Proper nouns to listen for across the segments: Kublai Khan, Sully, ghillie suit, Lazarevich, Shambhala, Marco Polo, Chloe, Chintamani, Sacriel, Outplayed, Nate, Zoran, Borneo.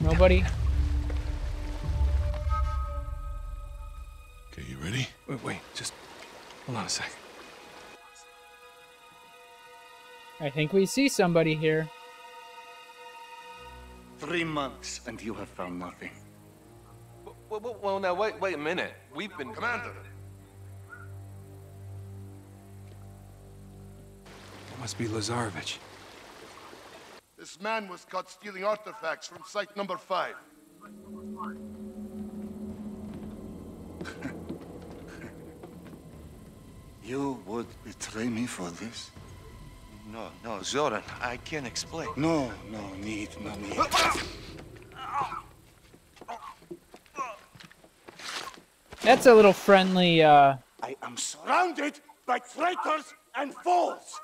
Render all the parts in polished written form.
Nobody? Okay, you ready? Wait, just hold on a sec. I think we see somebody here. 3 months and you have found nothing. Well, now wait a minute. We've been commanded. It must be Lazarevich. This man was caught stealing artifacts from site number 5. You would betray me for this? No, Zoran, I can't explain. No need. That's a little friendly, I am surrounded by traitors and fools!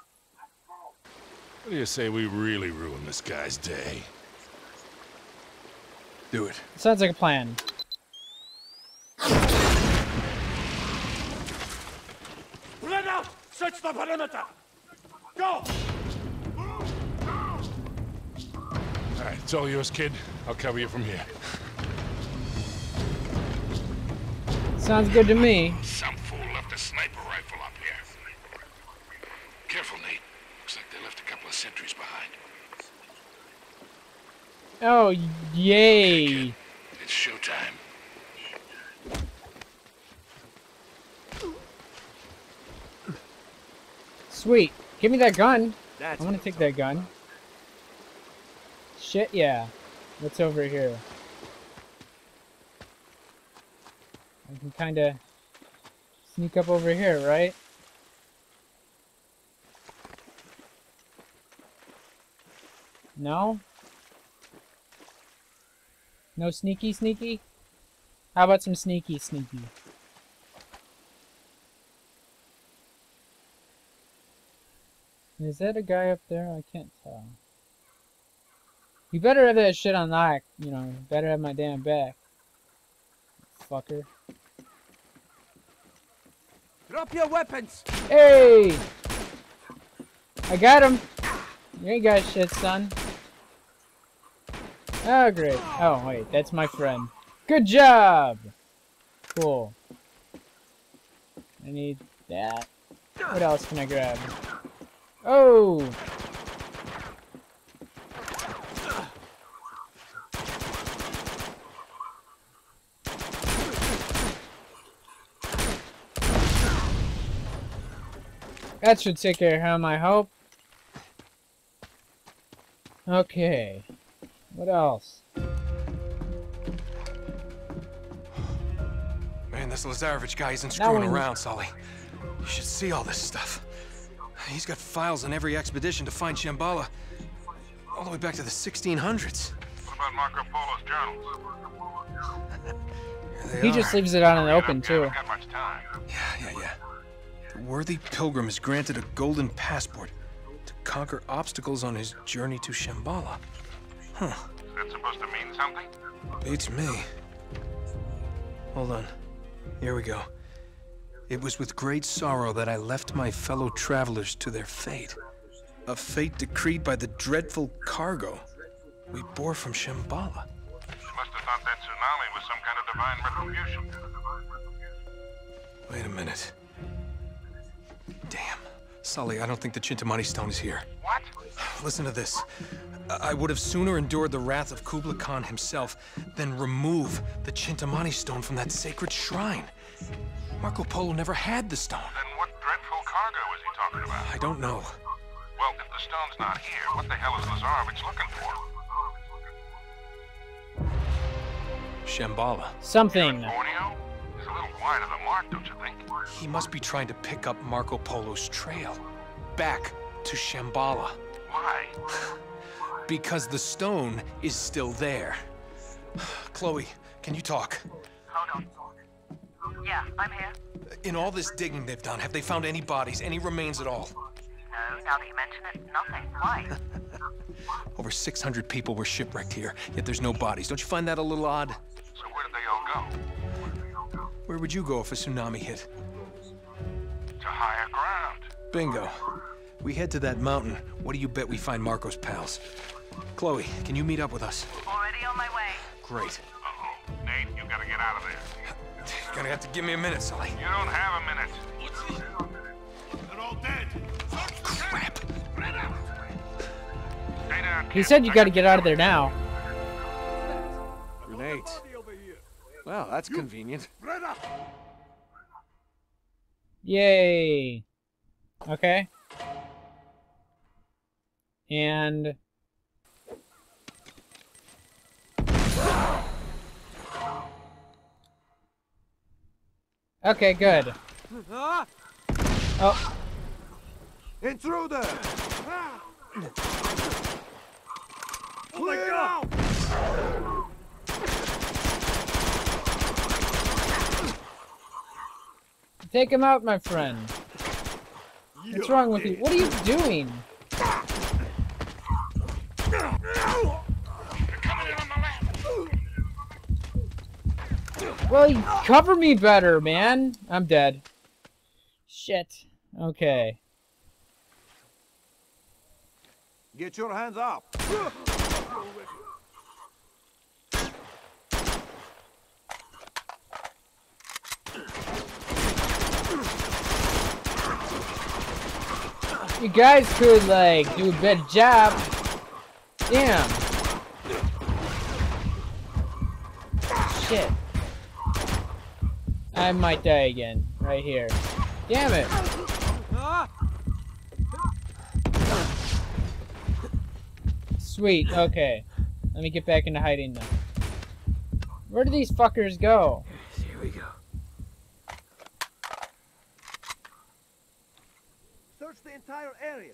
What do you say we really ruin this guy's day? Do it. Sounds like a plan. Run out! Search the perimeter! Go! Alright, it's all yours, kid. I'll cover you from here. Sounds good to me. Some fool left a sniper rifle up here. Careful, Nate. Looks like they left a couple of sentries behind. Oh, yay! Hey, kid. It's showtime. Sweet. Give me that gun. I want to take that gun. Shit, yeah. What's over here? I can kind of sneak up over here, right? No? No sneaky? How about some sneaky? Is that a guy up there? I can't tell. You better have that shit on lock, you know. You better have my damn back, fucker. Drop your weapons! Hey! I got him! You ain't got shit, son. Oh, great. Oh, wait, that's my friend. Good job! Cool. I need that. What else can I grab? Oh! That should take care of him, I hope. Okay. What else? Man, this Lazarevich guy isn't screwing around, Sully. You should see all this stuff. He's got files on every expedition to find Shambhala, all the way back to the 1600s. What about Marco Polo's journals? He just leaves it out in the open, too. Yeah. The worthy pilgrim is granted a golden passport to conquer obstacles on his journey to Shambhala. Huh. Is that supposed to mean something? Beats me. Hold on. Here we go. It was with great sorrow that I left my fellow travelers to their fate. A fate decreed by the dreadful cargo we bore from Shambhala. You must have thought that tsunami was some kind of divine retribution. Wait a minute. Damn. Sully, I don't think the Chintamani stone is here. What? Listen to this. I would have sooner endured the wrath of Kublai Khan himself than remove the Chintamani stone from that sacred shrine. Marco Polo never had the stone. Then what dreadful cargo is he talking about? I don't know. Well, if the stone's not here, what the hell is Lazarevich looking for? Shambhala. Something. Borneo? He's a little wide of the mark, don't you think? He must be trying to pick up Marco Polo's trail. Back to Shambhala. Why? Because the stone is still there. Chloe, can you talk? Hold on. Yeah, I'm here. In all this digging they've done, have they found any bodies, any remains at all? No, now that you mention it, nothing. Why? Over 600 people were shipwrecked here, yet there's no bodies. Don't you find that a little odd? So where did they all go? Where would you go if a tsunami hit? To higher ground. Bingo. We head to that mountain. What do you bet we find Marco's pals? Chloe, can you meet up with us? All right, Ready on my way. Great. Uh-oh. Nate, you gotta get out of there. You're gonna have to give me a minute, Sully. You don't have a minute. They're all dead. Crap. He said you gotta get out of there now. Grenade. Well, that's convenient. Yay. Okay. And... okay, good. Oh. Intruder! Clear out! Take him out, my friend. What's wrong with you? What are you doing? Well, you cover me better, man. I'm dead. Shit. Okay. Get your hands up. You guys could, like, do a better job. Damn. Shit. I might die again, right here. Damn it! Sweet, okay. Let me get back into hiding now. Where do these fuckers go? Here we go. Search the entire area.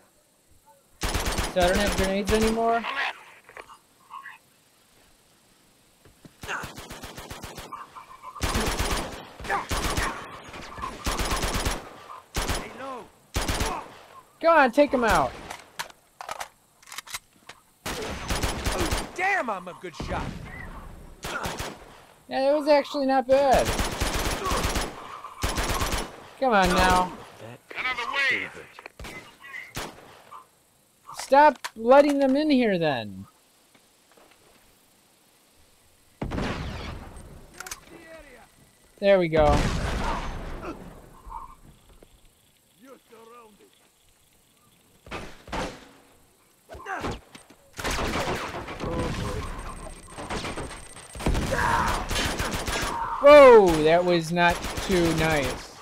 So I don't have grenades anymore? Come on, take him out. Oh, damn, I'm a good shot. Yeah, that was actually not bad. Come on now. Another way. Stop letting them in here then. There we go. Whoa, that was not too nice.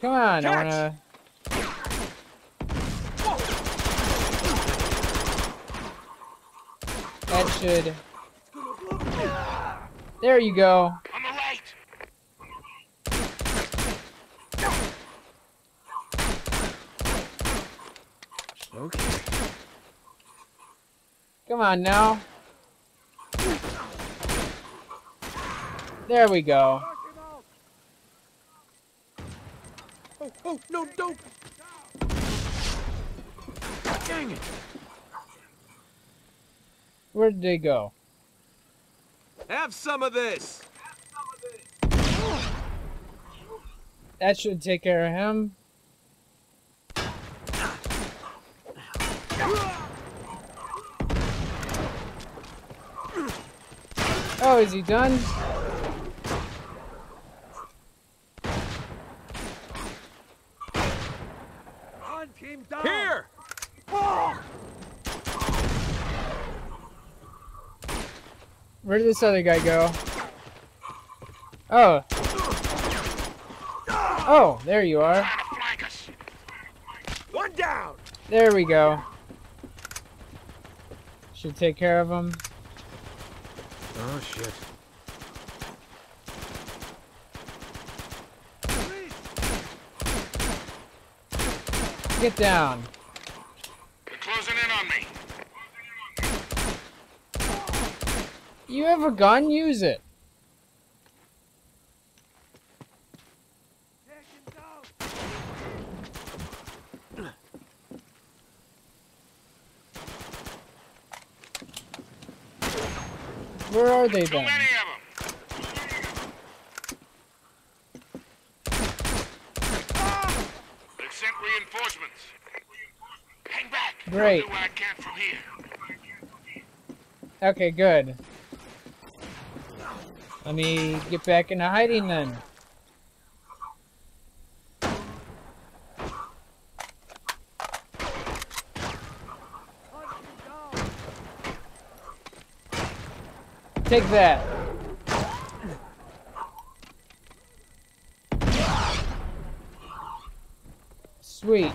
Come on, catch. I wanna... that should... there you go. Okay. Come on now. There we go. Oh, oh no, don't! Dang it! Where did they go? Have some of this. That should take care of him. Oh, is he done? Here! Where did this other guy go? Oh. Oh, there you are. One down. There we go. Should take care of him. Oh shit. Get down. They're closing in on me. You have a gun? Use it. Where are they then? Too many of them. Reinforcements. Hang back. Great. I can't from here. Okay, good. Let me get back into hiding then. Take that. Sweet.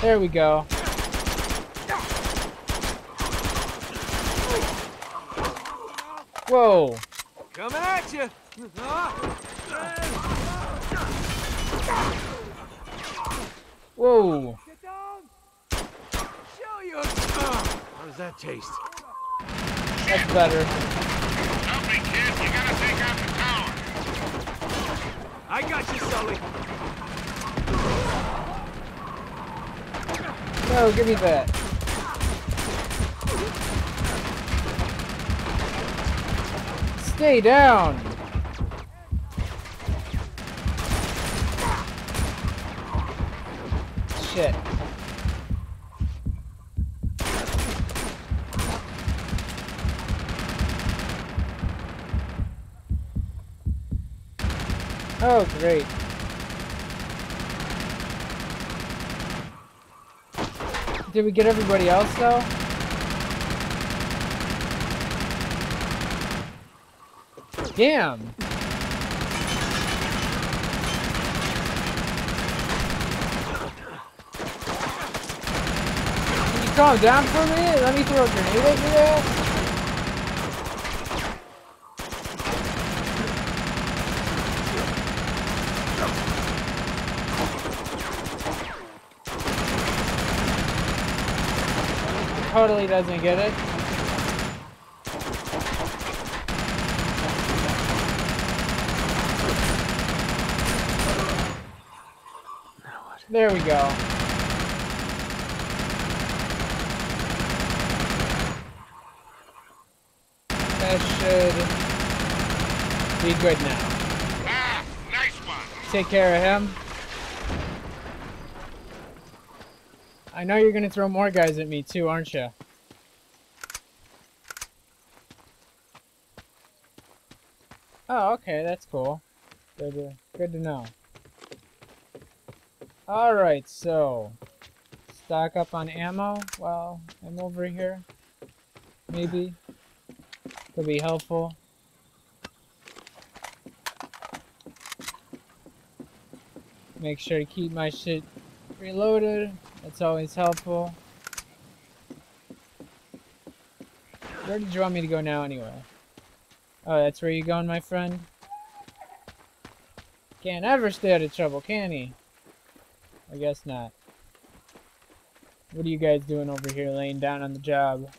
There we go. Whoa. Coming at you. Whoa. Get down. Show you. How does that taste? That's better. Help me, kid. You gotta take out the tower. I got you, Sully. No, give me that. Stay down. Shit. Oh, great. Did we get everybody else, though? Damn! Can you calm down for a minute? Let me throw a grenade over there? Totally doesn't get it. There we go. That should be good now. Ah, nice one. Take care of him. I know you're gonna throw more guys at me too, aren't you? Oh, okay, that's cool. Good to know. Alright, so... stock up on ammo while I'm over here. Maybe. Could be helpful. Make sure to keep my shit reloaded. That's always helpful. Where did you want me to go now anyway? Oh, that's where you're going, my friend? Can't ever stay out of trouble, can he? I guess not. What are you guys doing over here, laying down on the job?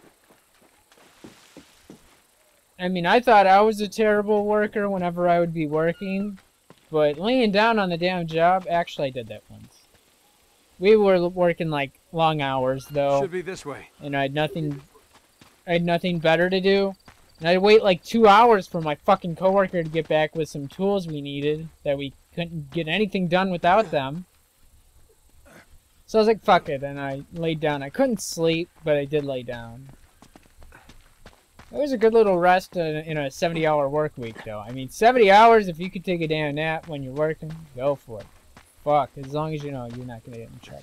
I mean, I thought I was a terrible worker whenever I would be working, but laying down on the damn job, actually I did that once. We were working like long hours though. Should be this way. And I had nothing better to do. And I'd wait like 2 hours for my fucking coworker to get back with some tools we needed that we couldn't get anything done without them. So I was like, fuck it, and I laid down. I couldn't sleep, but I did lay down. It was a good little rest in a 70-hour work week though. I mean, 70 hours, if you could take a damn nap when you're working, go for it. Fuck, as long as you know you're not gonna get in trouble.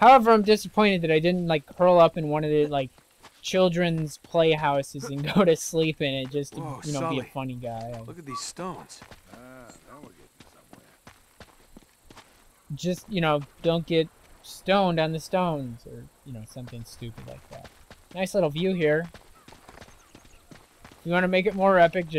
However, I'm disappointed that I didn't like curl up in one of the like children's playhouses and go to sleep in it just to, whoa, you know, Sully, be a funny guy. Look at these stones. Now we're getting somewhere. Just, you know, don't get stoned on the stones or, you know, something stupid like that. Nice little view here. If you want to make it more epic, just